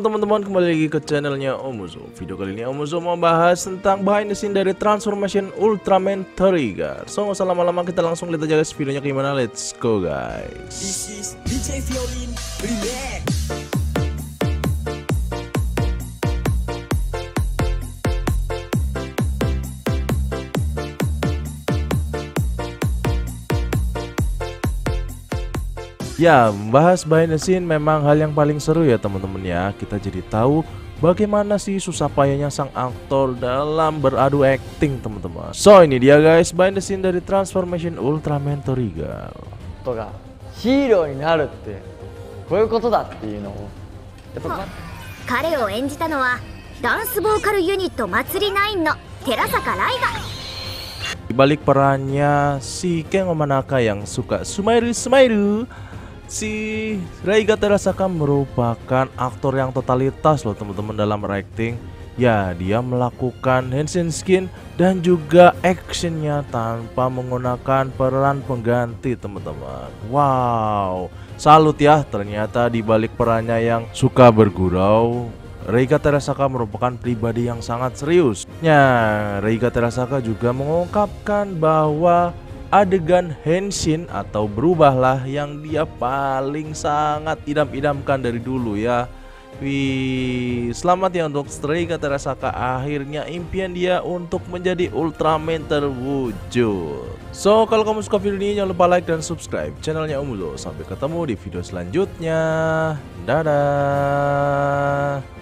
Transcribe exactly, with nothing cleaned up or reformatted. Halo teman-teman, kembali lagi ke channelnya Om Uzo. Video kali ini Om Uzo mau bahas tentang behind the scene dari transformation Ultraman Trigger. So nggak usah lama-lama, kita langsung lihat aja guys videonya gimana. Let's go guys. This is D J Violin Relax. Ya, membahas behind the scene memang hal yang paling seru ya teman-teman ya. Kita jadi tahu bagaimana sih susah payahnya sang aktor dalam beradu acting teman-teman. So ini dia guys behind the scene dari transformation Ultraman Trigger. Toga hero ni naru tte koyou koto da tte iu no wo. Kare wo enjita no wa dance vocal unit Matsuri sembilan no Terasaka Reika. Di balik perannya si Ken Omanaka yang suka Sumairu Sumairu, si Reika Terashima merupakan aktor yang totalitas loh teman-teman dalam acting. Ya, dia melakukan handskin skin dan juga actionnya tanpa menggunakan peran pengganti teman-teman. Wow, salut ya, ternyata di balik perannya yang suka bergurau, Reika Terashima merupakan pribadi yang sangat serius. Nah, Reika Terashima juga mengungkapkan bahwa adegan henshin atau berubahlah yang dia paling sangat idam-idamkan dari dulu ya. Wih, selamat ya untuk Reika Terashima, akhirnya impian dia untuk menjadi Ultraman terwujud. So, kalau kamu suka video ini jangan lupa like dan subscribe channelnya Om Uzo. Sampai ketemu di video selanjutnya. Dadah.